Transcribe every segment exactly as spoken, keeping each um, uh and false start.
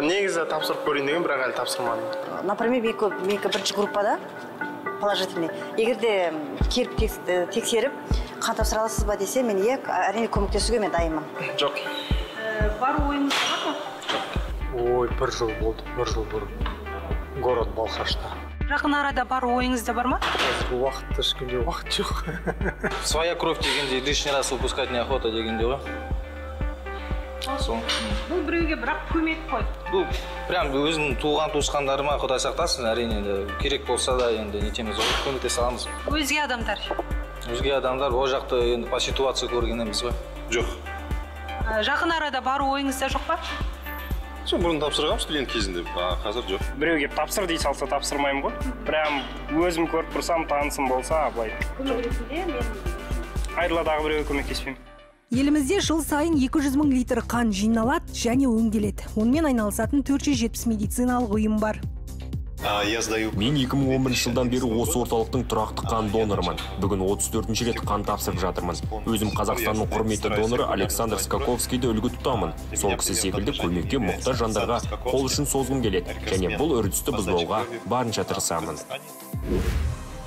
негізі тапсырып көрейін деген, бірақ әлі тапсырмадым. Например, менікі бірінші группада положительный. Егер де келіп тексеріп, қан тапсыра аласыз ба десе, мен ек әрине көмектесуге мен дайынмын. Жоқ. Бар ойыңыз бар ма? Ой, бір жыл болды, бір жыл бұрын. Город Балқашта. Жақын арада бар ойыңызда бар ма? Уақытта ешкімде уақыт жоқ. Своя кровь дегенде лишний раз выпускать неохота дегенде ғой. Бұл біреуге бірақ көмек қой. Бұл прям өзінің туған туысқандарыма құдай сақтасын, әрине керек болса да енді нетеміз ғой, көмектесе аламыз. Өзге адамдар? Өзге адамдар ол жақты енді по ситуация көргеніміз ғой. Жоқ. Жақын арада бар ойыңызда жоқ па? Сол бұрын тапсырғам студент кезінде, қазір жоқ. Біреуге тапсыр дей салса тапсырмаймын ғой. Прям өзім көріп тұрсам, танысым болса, абылай. Көмегесінде мен? Айырладағы біреуге көмектеспеймін. Елімізде жыл сайын екі жүз мың литр қан жиналады және өңделеді. Онымен айналысатын төрт жүз жетпіс медициналық ұйым бар. Мен екі мың он бірінші жылдан бері осы орталықтың тұрақты қан донорымын. Бүгін отыз төртінші рет қан тапсырып жатырмын. Өзім Қазақстанның құрметті доноры Александр Скаковскийді үлгі тұтамын. Сол кісі секілді көмекке мұқтаж жандарға қол үшін созғым келеді. Және бұл үрдісті бұзбауға барынша тырысамын.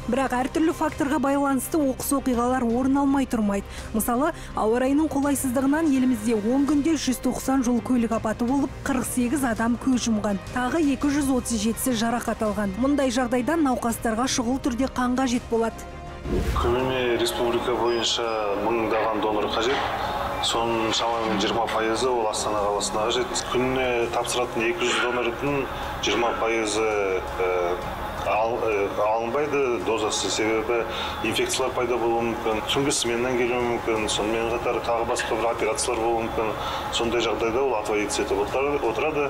Бірақ әртүрлі факторға байланысты оқыс оқиғалар орын алмай тұрмайды. Мысалы, ауа райының қолайсыздығынан елімізде он күнде жүз тоқсан жол көлік апаты болып, қырық сегіз адам көз жұмған. Тағы екі жүз отыз жетісі жарақат алған. Мұндай жағдайдан науқастарға шұғыл түрде қан қажет болады. Күніне республика бойынша мыңдаған донор қажет. Соның шамамен жиырма пайызы ол Астана қаласына қажет. Күніне тапсыратын екі жүз донордың жиырма пайызы алынбайды дозасы, себебі инфекциялар пайда болуы мүмкін, түнгі сменнен келуі мүмкін, сонымен қатар тағы басқа бір операциялар болуы мүмкін. Сондай жағдайда ол отвоевать етіп отырады.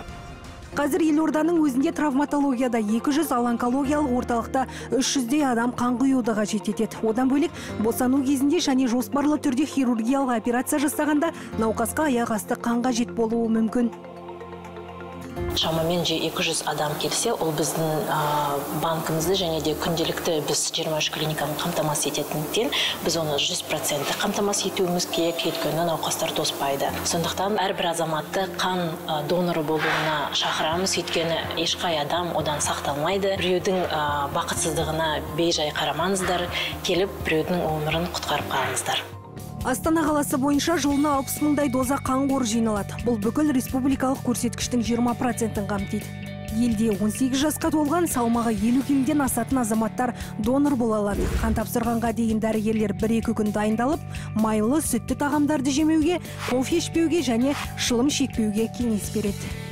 Қазір елорданың өзінде травматологияда екі жүз, ал онкологиялық орталықта үш жүздей адам қан құюды қажет етеді. Одан бөлек босану кезінде және жоспарлы түрде хирургиялық операция жасағанда науқасқа аяқ асты қанға жет болуы мүмкін. Шамамен екі жүз адам келсе, ол біздің банкымызды және де күнделікті біз жиырма үш клиниканы қамтамасыз ететіндіктен, біз оны жүз процент қамтамасыз етуіміз керек, өйткені науқастар тоспайды. Сондықтан әрбір азаматты қан доноры болуына шақырамыз, өйткені ешқай адам одан сақталмайды. Біреудің бақытсыздығына бейжай қарамаңыздар, келіп біреудің өмірін құтқарып қалыңыздар. Астана қаласы бойынша жылына алпыс мыңдай доза қан қоры жиналады. Бұл бүкіл республикалық көрсеткіштің жиырма процентін қамтиды. Елде он сегіз жасқа толған салмағы елу келіден асатын азаматтар донор бола алады. Қан тапсырғанға дейін дәрігерлер бір екі күн дайындалып, майлы, сүтті тағамдарды жемеуге, кофе ішпеуге және шылым шекпеуге кеңес береді.